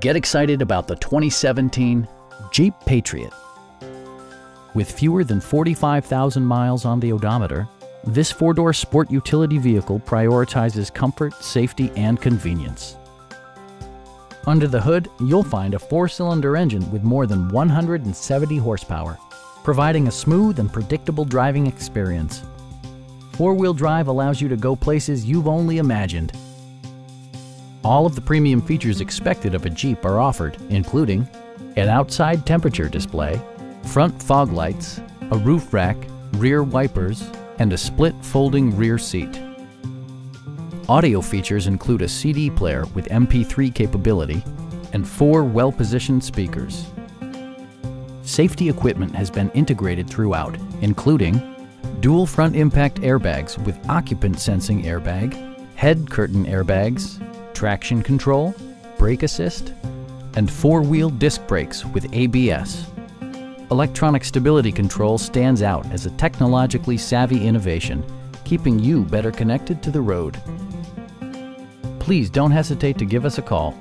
Get excited about the 2017 Jeep Patriot. With fewer than 45,000 miles on the odometer, this four-door sport utility vehicle prioritizes comfort, safety, and convenience. Under the hood, you'll find a four-cylinder engine with more than 170 horsepower, providing a smooth and predictable driving experience. Four-wheel drive allows you to go places you've only imagined. All of the premium features expected of a Jeep are offered, including an outside temperature display, front fog lights, a roof rack, rear wipers, and a split folding rear seat. Audio features include a CD player with MP3 capability and four well-positioned speakers. Safety equipment has been integrated throughout, including dual front impact airbags with occupant sensing airbag, head curtain airbags, traction control, brake assist, and four-wheel disc brakes with ABS. Electronic stability control stands out as a technologically savvy innovation, keeping you better connected to the road. Please don't hesitate to give us a call.